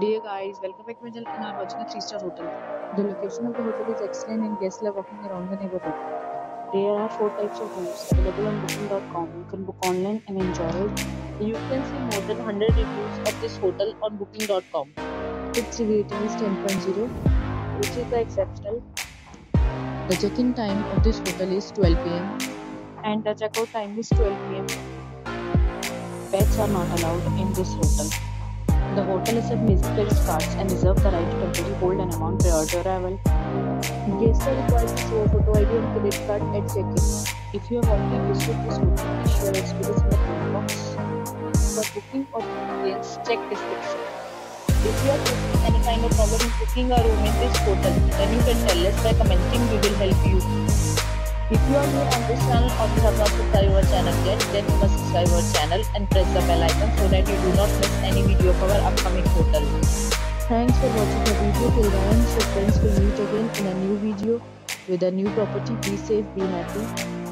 Dear guys, welcome back to my channel and are watching a 3-star hotel. The location of the hotel is excellent and guests love walking around the neighborhood. There are 4 types of rooms available on booking.com. You can book online and enjoy it. You can see more than 100 reviews of this hotel on booking.com. Its rating is 10.0, which is exceptional. The check-in time of this hotel is 12 p.m. and the check-out time is 12 p.m. Pets are not allowed in this hotel. The hotel accepts major credit cards and reserves the right to temporarily hold an amount prior to arrival. Guests are required to show a photo ID and credit card at check-in. If you have already visited this hotel, please share experience in the comment box. For booking or details, check description. If you are facing any kind of problem in booking a room in this hotel, then you can tell us by commenting. We will help you. If you are new on this channel or you have not subscribed our channel yet, then you must subscribe our channel and press the bell icon so that you do not miss any video of our upcoming hotel. Thanks for watching the video till the end. So friends, will meet again in a new video with a new property. Be safe, be happy.